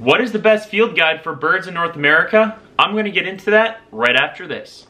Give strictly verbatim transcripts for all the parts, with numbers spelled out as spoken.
What is the best field guide for birds in North America? I'm going to get into that right after this.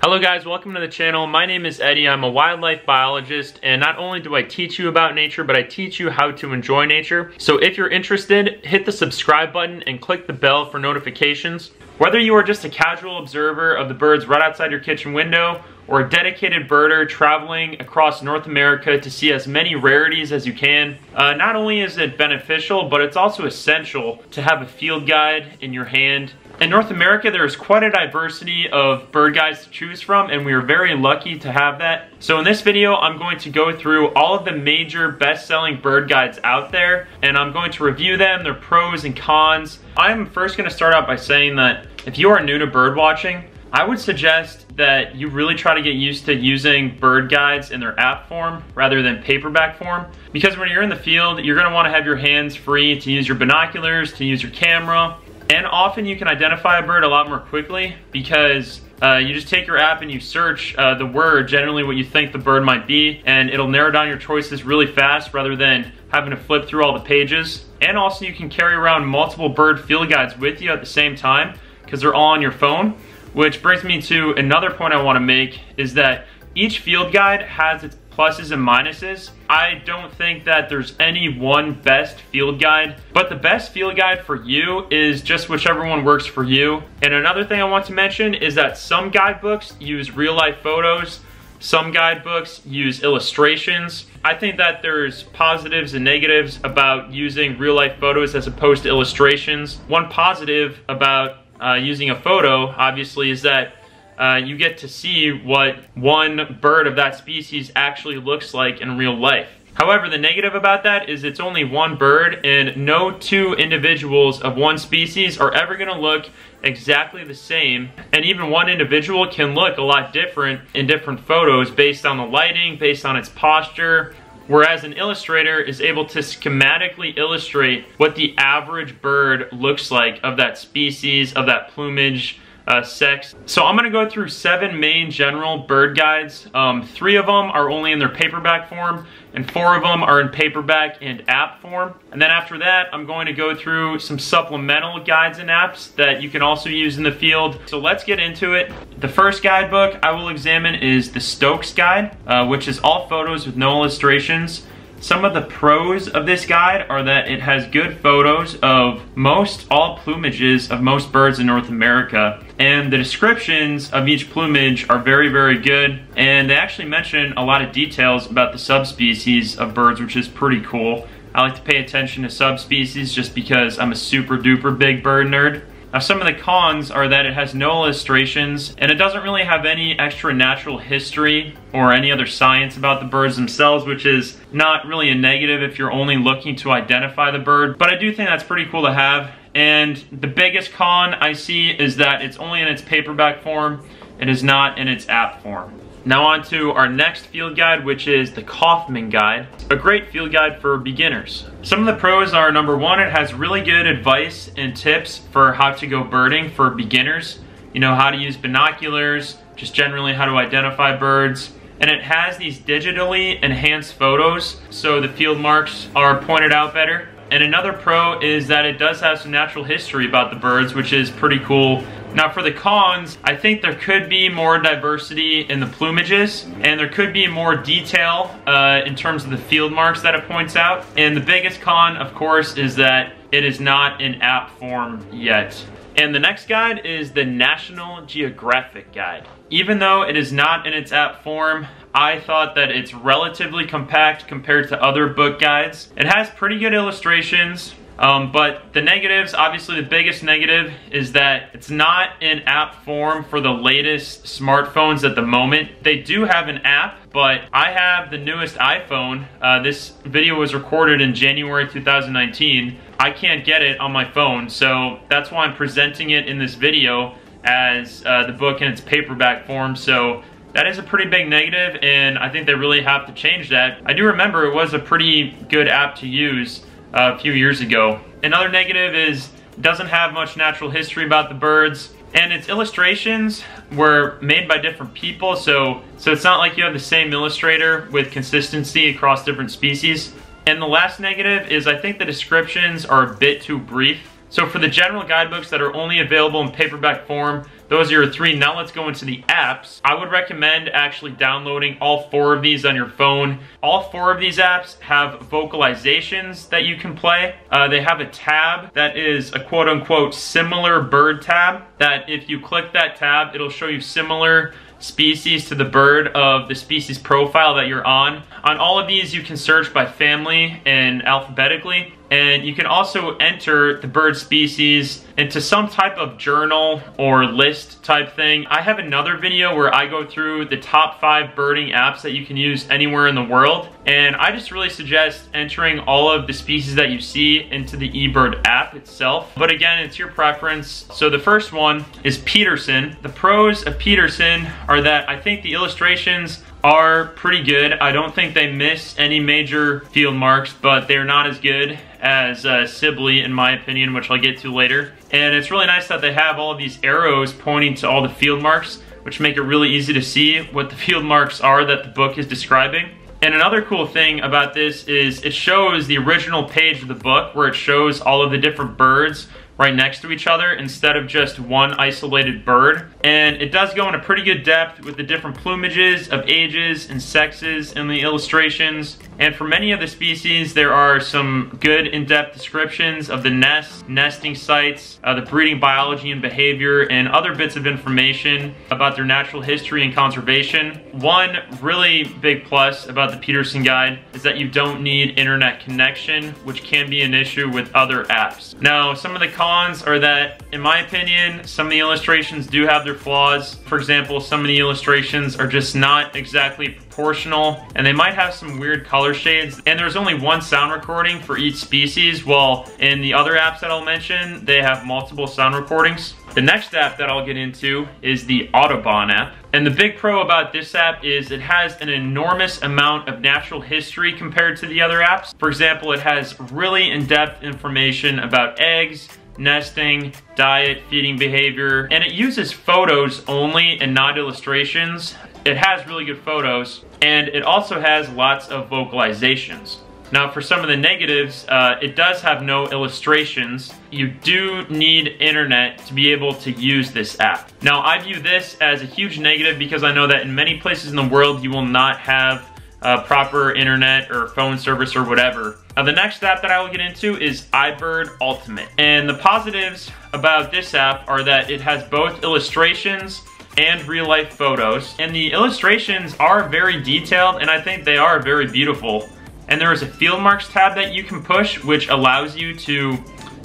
Hello guys, welcome to the channel. My name is Eddie. I'm a wildlife biologist, and not only do I teach you about nature, but I teach you how to enjoy nature. So if you're interested, hit the subscribe button and click the bell for notifications. Whether you are just a casual observer of the birds right outside your kitchen window, or a dedicated birder traveling across North America to see as many rarities as you can, uh, not only is it beneficial, but it's also essential to have a field guide in your hand. In North America, there is quite a diversity of bird guides to choose from, and we are very lucky to have that. So in this video, I'm going to go through all of the major best-selling bird guides out there, and I'm going to review them, their pros and cons. I'm first going to start out by saying that if you are new to bird watching, I would suggest that you really try to get used to using bird guides in their app form rather than paperback form, because when you're in the field, you're going to want to have your hands free to use your binoculars, to use your camera. And often you can identify a bird a lot more quickly because uh, you just take your app and you search uh, the word, generally what you think the bird might be, and it'll narrow down your choices really fast rather than having to flip through all the pages. And also you can carry around multiple bird field guides with you at the same time because they're all on your phone. Which brings me to another point I want to make, is that each field guide has its pluses and minuses. I don't think that there's any one best field guide, but the best field guide for you is just whichever one works for you. And another thing I want to mention is that some guidebooks use real-life photos, some guidebooks use illustrations. I think that there's positives and negatives about using real-life photos as opposed to illustrations. One positive about uh, using a photo, obviously, is that Uh, you get to see what one bird of that species actually looks like in real life. However, the negative about that is it's only one bird, and no two individuals of one species are ever going to look exactly the same. And even one individual can look a lot different in different photos based on the lighting, based on its posture. Whereas an illustrator is able to schematically illustrate what the average bird looks like of that species, of that plumage, Uh, sex. So I'm going to go through seven main general bird guides. Um, three of them are only in their paperback form, and four of them are in paperback and app form. And then after that, I'm going to go through some supplemental guides and apps that you can also use in the field. So let's get into it. The first guidebook I will examine is the Stokes guide, uh, which is all photos with no illustrations. Some of the pros of this guide are that it has good photos of most all plumages of most birds in North America. And the descriptions of each plumage are very, very good. And they actually mention a lot of details about the subspecies of birds, which is pretty cool. I like to pay attention to subspecies just because I'm a super duper big bird nerd. Now, some of the cons are that it has no illustrations, and it doesn't really have any extra natural history or any other science about the birds themselves, which is not really a negative if you're only looking to identify the bird, but I do think that's pretty cool to have. And the biggest con I see is that it's only in its paperback form. It is not in its app form. Now on to our next field guide, which is the Kaufman guide. A great field guide for beginners. Some of the pros are, number one, it has really good advice and tips for how to go birding for beginners. You know, how to use binoculars, just generally how to identify birds. And it has these digitally enhanced photos, so the field marks are pointed out better. And another pro is that it does have some natural history about the birds, which is pretty cool. Now for the cons, I think there could be more diversity in the plumages, and there could be more detail uh, in terms of the field marks that it points out. And the biggest con, of course, is that it is not in app form yet. And the next guide is the National Geographic guide. Even though it is not in its app form, I thought that it's relatively compact compared to other book guides. It has pretty good illustrations. Um, but the negatives, obviously the biggest negative is that it's not in app form for the latest smartphones at the moment. They do have an app, but I have the newest iPhone. Uh, this video was recorded in January two thousand nineteen. I can't get it on my phone, so that's why I'm presenting it in this video as uh, the book in its paperback form. So that is a pretty big negative, and I think they really have to change that. I do remember it was a pretty good app to use a few years ago. Another negative is it doesn't have much natural history about the birds, And its illustrations were made by different people, so, so it's not like you have the same illustrator with consistency across different species. And the last negative is I think the descriptions are a bit too brief. So for the general guidebooks that are only available in paperback form, those are your three. Now let's go into the apps. I would recommend actually downloading all four of these on your phone. All four of these apps have vocalizations that you can play. Uh, they have a tab that is a quote-unquote similar bird tab, that if you click that tab, it'll show you similar species to the bird of the species profile that you're on. On all of these, you can search by family and alphabetically, and you can also enter the bird species into some type of journal or list type thing. I have another video where I go through the top five birding apps that you can use anywhere in the world, and I just really suggest entering all of the species that you see into the eBird app itself. But again, it's your preference. So the first one is Peterson. The pros of Peterson are that I think the illustrations are pretty good. I don't think they miss any major field marks, but they're not as good as uh, Sibley, in my opinion, which I'll get to later. And it's really nice that they have all of these arrows pointing to all the field marks, which make it really easy to see what the field marks are that the book is describing. And another cool thing about this is it shows the original page of the book, where it shows all of the different birds right next to each other instead of just one isolated bird. And it does go into pretty good depth with the different plumages of ages and sexes in the illustrations. And for many of the species, there are some good in-depth descriptions of the nests, nesting sites, uh, the breeding biology and behavior, and other bits of information about their natural history and conservation. One really big plus about the Peterson Guide is that you don't need internet connection, which can be an issue with other apps. Now, some of the cons are that, in my opinion, some of the illustrations do have their flaws. For example, some of the illustrations are just not exactly proportional, and they might have some weird color shades, and there's only one sound recording for each species, while in the other apps that I'll mention, they have multiple sound recordings. The next app that I'll get into is the Audubon app. And the big pro about this app is it has an enormous amount of natural history compared to the other apps. For example, it has really in-depth information about eggs, nesting, diet, feeding behavior, and it uses photos only and not illustrations. It has really good photos, and it also has lots of vocalizations. Now for some of the negatives, uh, it does have no illustrations. You do need internet to be able to use this app. Now I view this as a huge negative because I know that in many places in the world you will not have uh, proper internet or phone service or whatever. Now the next app that I will get into is iBird Ultimate. And the positives about this app are that it has both illustrations and real-life photos. And the illustrations are very detailed, and I think they are very beautiful. And there is a field marks tab that you can push, which allows you to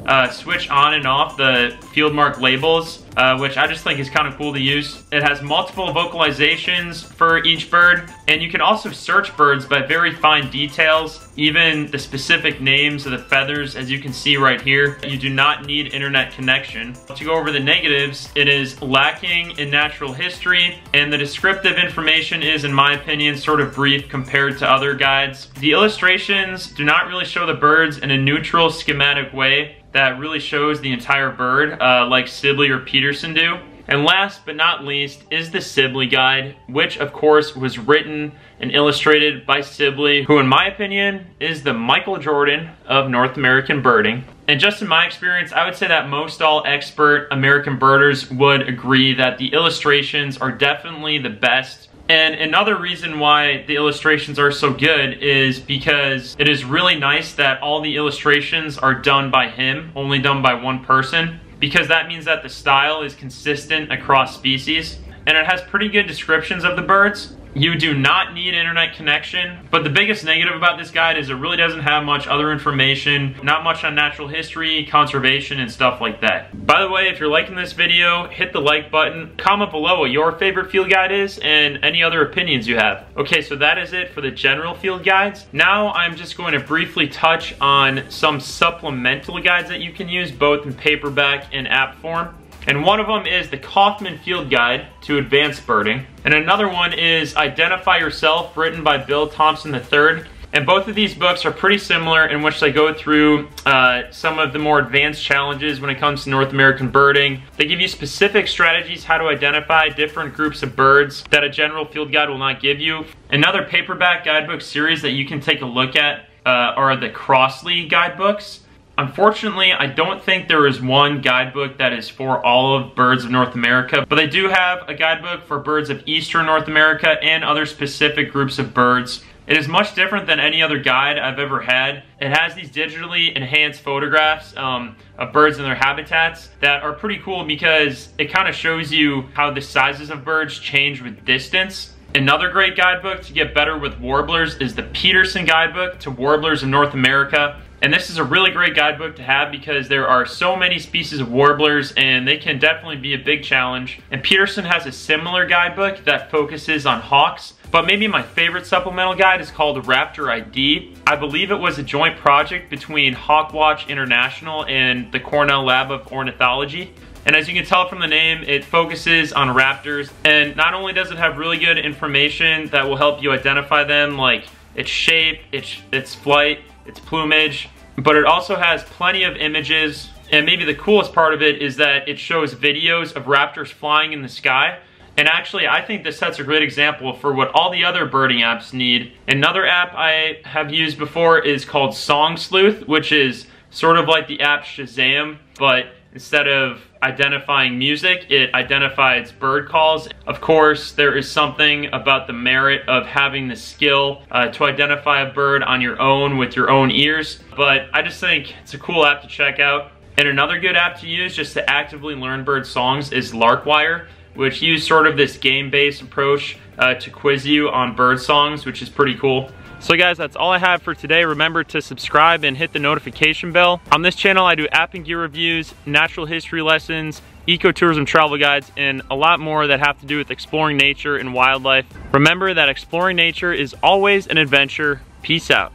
uh, switch on and off the field mark labels, uh, which I just think is kind of cool to use. It has multiple vocalizations for each bird, and you can also search birds by very fine details, even the specific names of the feathers, as you can see right here. You do not need internet connection. To go over the negatives, it is lacking in natural history, and the descriptive information is, in my opinion, sort of brief compared to other guides. The illustrations do not really show the birds in a neutral, schematic way that really shows the entire bird, uh, like Sibley or Peterson do. And last but not least is the Sibley Guide, which of course was written and illustrated by Sibley, who in my opinion is the Michael Jordan of North American birding. And just in my experience, I would say that most all expert American birders would agree that the illustrations are definitely the best. And another reason why the illustrations are so good is because it is really nice that all the illustrations are done by him, only done by one person, because that means that the style is consistent across species, and it has pretty good descriptions of the birds. You do not need internet connection, but the biggest negative about this guide is it really doesn't have much other information, not much on natural history, conservation, and stuff like that. By the way, if you're liking this video, hit the like button, comment below what your favorite field guide is, and any other opinions you have. Okay, so that is it for the general field guides. Now I'm just going to briefly touch on some supplemental guides that you can use both in paperback and app form. And one of them is the Kaufman Field Guide to Advanced Birding. And another one is Identify Yourself, written by Bill Thompson the third. And both of these books are pretty similar in which they go through uh, some of the more advanced challenges when it comes to North American birding. They give you specific strategies how to identify different groups of birds that a general field guide will not give you. Another paperback guidebook series that you can take a look at uh, are the Crossley guidebooks. Unfortunately, I don't think there is one guidebook that is for all of birds of North America, but they do have a guidebook for birds of eastern North America and other specific groups of birds. It is much different than any other guide I've ever had. It has these digitally enhanced photographs um, of birds and their habitats that are pretty cool because it kind of shows you how the sizes of birds change with distance. Another great guidebook to get better with warblers is the Peterson Guidebook to Warblers of North America. And this is a really great guidebook to have because there are so many species of warblers and they can definitely be a big challenge. And Peterson has a similar guidebook that focuses on hawks. But maybe my favorite supplemental guide is called Raptor I D. I believe it was a joint project between HawkWatch International and the Cornell Lab of Ornithology. And as you can tell from the name, it focuses on raptors. And not only does it have really good information that will help you identify them, like its shape, its, its flight, its plumage, but it also has plenty of images. And maybe the coolest part of it is that it shows videos of raptors flying in the sky. And actually, I think this sets a great example for what all the other birding apps need. Another app I have used before is called Song Sleuth, which is sort of like the app Shazam, but instead of identifying music, it identifies bird calls. Of course, there is something about the merit of having the skill uh, to identify a bird on your own with your own ears, but I just think it's a cool app to check out. And another good app to use just to actively learn bird songs is Larkwire, which uses sort of this game-based approach uh, to quiz you on bird songs, which is pretty cool. So guys, that's all I have for today. Remember to subscribe and hit the notification bell. On this channel, I do app and gear reviews, natural history lessons, ecotourism travel guides, and a lot more that have to do with exploring nature and wildlife. Remember that exploring nature is always an adventure. Peace out.